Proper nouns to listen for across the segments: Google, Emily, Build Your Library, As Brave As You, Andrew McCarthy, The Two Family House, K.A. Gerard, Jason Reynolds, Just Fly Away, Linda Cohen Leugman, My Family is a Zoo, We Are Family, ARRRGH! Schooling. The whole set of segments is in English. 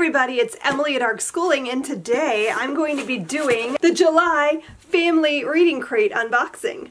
everybody, it's Emily at ARRRGH! Schooling, and today I'm going to be doing the July Family Reading Crate unboxing.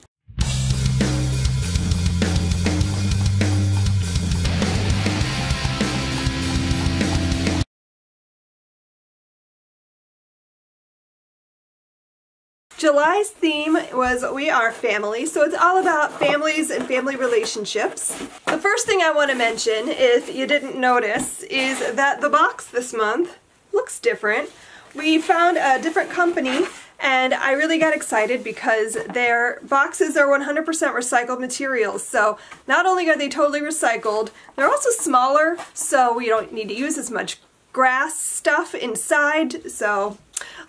July's theme was We Are Family, so it's all about families and family relationships. The first thing I want to mention, if you didn't notice, is that the box this month looks different. We found a different company, and I really got excited because their boxes are 100% recycled materials. So not only are they totally recycled, they're also smaller, so we don't need to use as much grass stuff inside, so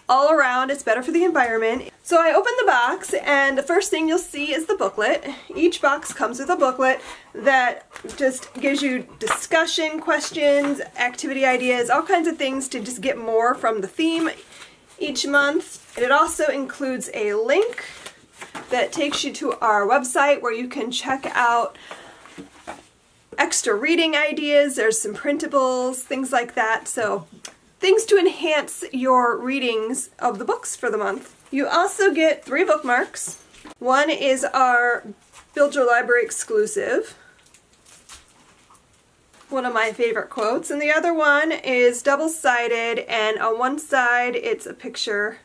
all around it's better for the environment. So I opened the box, and the first thing you'll see is the booklet. Each box comes with a booklet that just gives you discussion, questions, activity ideas, all kinds of things to just get more from the theme each month. And it also includes a link that takes you to our website where you can check out extra reading ideas. There's some printables, things like that. So things to enhance your readings of the books for the month. You also get 3 bookmarks. One is our Build Your Library exclusive, one of my favorite quotes, and the other one is double-sided, and on one side it's a picture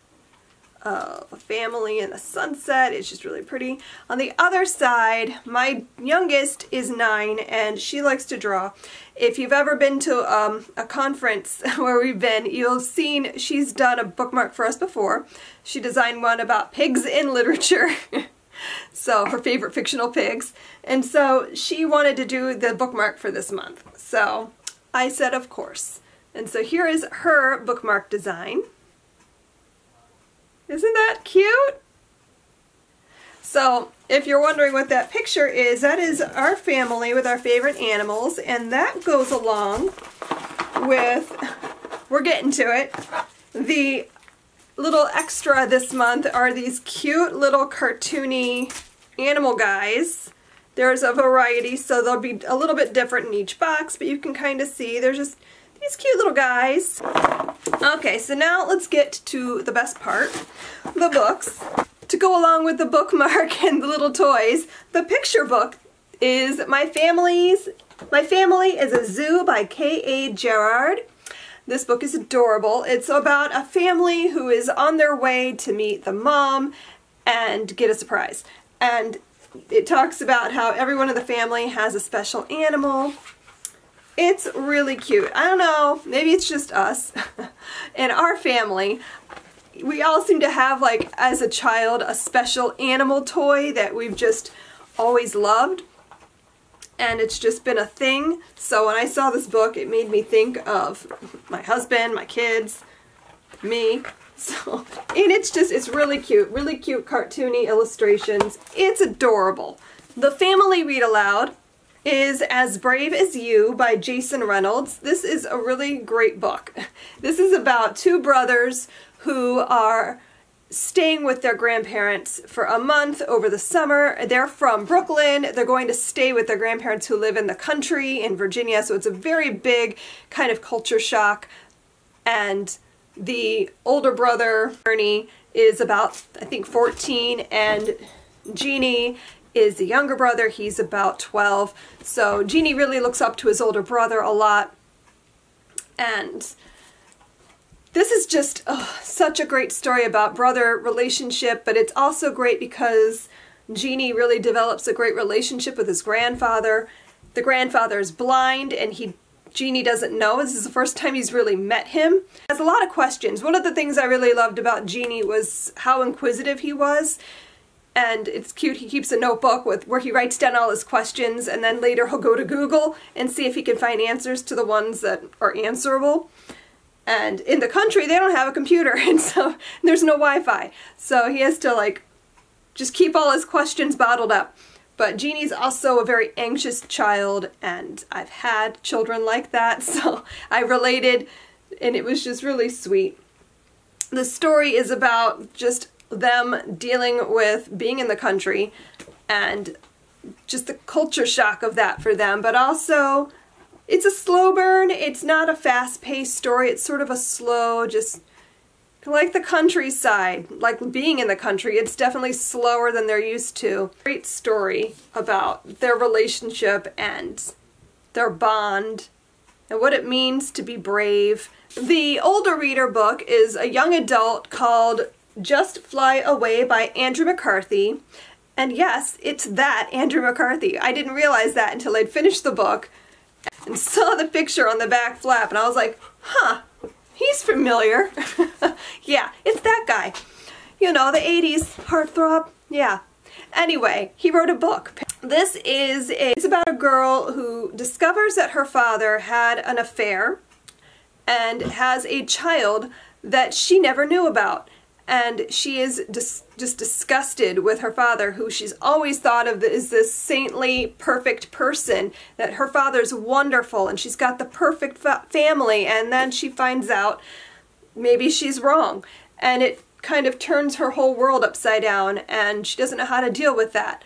of a family and a sunset. It's just really pretty. On the other side, my youngest is 9 and she likes to draw. If you've ever been to a conference where we've been, you'll have seen she's done a bookmark for us before. She designed one about pigs in literature, so her favorite fictional pigs, and so she wanted to do the bookmark for this month. So I said of course, and so here is her bookmark design. Isn't that cute? So if you're wondering what that picture is, that is our family with our favorite animals, and that goes along with, we're getting to it, the little extra this month are these cute little cartoony animal guys. There's a variety, so they'll be a little bit different in each box, but you can kind of see there's just these cute little guys. Okay, so now let's get to the best part, the books. To go along with the bookmark and the little toys, the picture book is My Family is a Zoo by K.A. Gerard. This book is adorable. It's about a family who is on their way to meet the mom and get a surprise. And it talks about how everyone in the family has a special animal. It's really cute. I don't know, maybe it's just us and our family. We all seem to have, like, as a child, a special animal toy that we've just always loved, and it's just been a thing. So when I saw this book, it made me think of my husband, my kids, me. So, and it's just, it's really cute cartoony illustrations. It's adorable. The Family Read Aloud is As Brave As You by Jason Reynolds. This is a really great book. This is about 2 brothers who are staying with their grandparents for a month over the summer. They're from Brooklyn. They're going to stay with their grandparents who live in the country in Virginia, so it's a very big kind of culture shock. And the older brother, Ernie, is about, I think, 14, and Jeannie is the younger brother. He's about 12. So Jeannie really looks up to his older brother a lot. And this is just such a great story about brother relationship, but it's also great because Jeannie really develops a great relationship with his grandfather. The grandfather is blind, and Jeannie doesn't know. This is the first time he's really met him. He has a lot of questions. One of the things I really loved about Jeannie was how inquisitive he was. And it's cute, he keeps a notebook where he writes down all his questions, and then later he'll go to Google and see if he can find answers to the ones that are answerable. And in the country, they don't have a computer, and so there's no Wi-Fi. So he has to, like, just keep all his questions bottled up. But Jeannie's also a very anxious child, and I've had children like that, so I related, and it was just really sweet. The story is about just them dealing with being in the country and just the culture shock of that for them, but also It's a slow burn. It's not a fast-paced story. It's sort of a slow, just like the countryside, like being in the country. It's definitely slower than they're used to. Great story about their relationship and their bond and what it means to be brave. The older reader book is a young adult called Just Fly Away by Andrew McCarthy. And yes, it's that Andrew McCarthy. I didn't realize that until I'd finished the book and saw the picture on the back flap, and I was like, huh, he's familiar. Yeah, it's that guy. You know, the 80s heartthrob, yeah. Anyway, he wrote a book. This is it's about a girl who discovers that her father had an affair and has a child that she never knew about. And she is just disgusted with her father, who she's always thought of as this saintly, perfect person, that her father's wonderful and she's got the perfect family, and then she finds out maybe she's wrong. And it kind of turns her whole world upside down, and she doesn't know how to deal with that.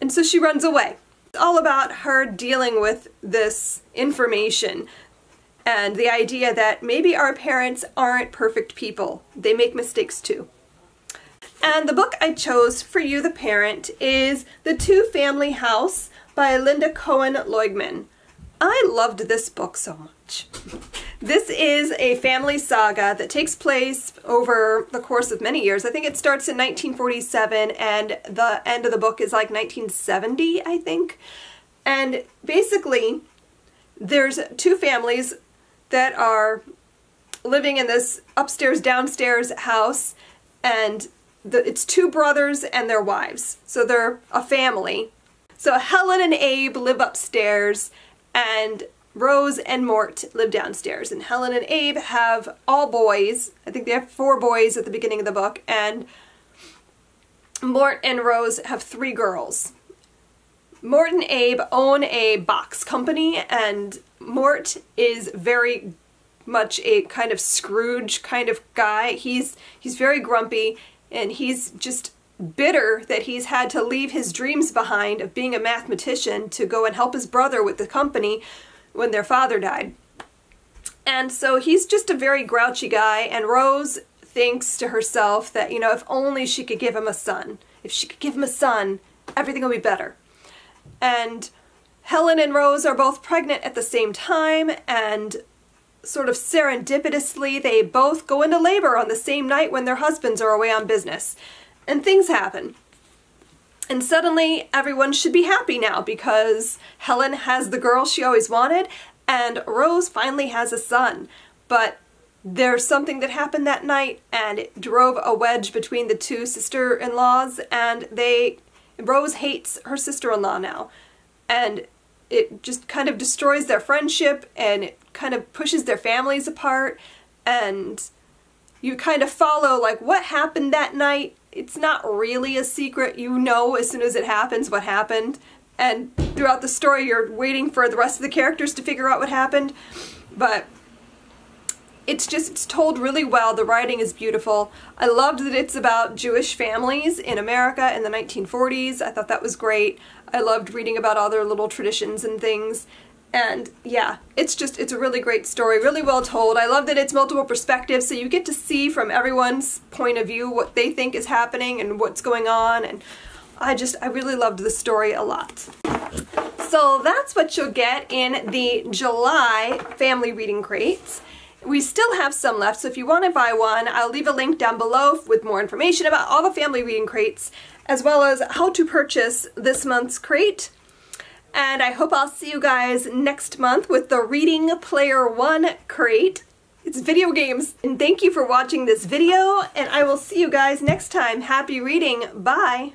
And so she runs away. It's all about her dealing with this information. And the idea that maybe our parents aren't perfect people. They make mistakes too. And the book I chose for you, the parent, is The Two Family House by Linda Cohen Leugman. I loved this book so much. This is a family saga that takes place over the course of many years. I think it starts in 1947 and the end of the book is like 1970, I think. And basically, there's two families that are living in this upstairs downstairs house, and it's two brothers and their wives, so they're a family. So Helen and Abe live upstairs and Rose and Mort live downstairs, and Helen and Abe have all boys. I think they have 4 boys at the beginning of the book, and Mort and Rose have 3 girls. Mort and Abe own a box company, and Mort is very much a kind of Scrooge kind of guy. He's very grumpy, and he's just bitter that he's had to leave his dreams behind of being a mathematician to go and help his brother with the company when their father died. And so he's just a very grouchy guy, and Rose thinks to herself that, you know, if only she could give him a son. If she could give him a son, everything would be better. And Helen and Rose are both pregnant at the same time, and sort of serendipitously they both go into labor on the same night when their husbands are away on business. And things happen. And suddenly everyone should be happy now because Helen has the girl she always wanted and Rose finally has a son. But there's something that happened that night, and it drove a wedge between the two sister-in-laws, and Rose hates her sister-in-law now, and it just kind of destroys their friendship, and it kind of pushes their families apart, and you kind of follow like what happened that night. It's not really a secret, you know as soon as it happens what happened, and throughout the story you're waiting for the rest of the characters to figure out what happened, but it's told really well. The writing is beautiful. I loved that it's about Jewish families in America in the 1940s. I thought that was great. I loved reading about all their little traditions and things. And yeah, it's a really great story, really well told. I love that it's multiple perspectives, so you get to see from everyone's point of view what they think is happening and what's going on. And I really loved the story a lot. So that's what you'll get in the July Family Reading Crates. We still have some left, so if you want to buy one, I'll leave a link down below with more information about all the family reading crates, as well as how to purchase this month's crate. And I hope I'll see you guys next month with the Reading Player One crate. It's video games. And thank you for watching this video, and I will see you guys next time. Happy reading. Bye!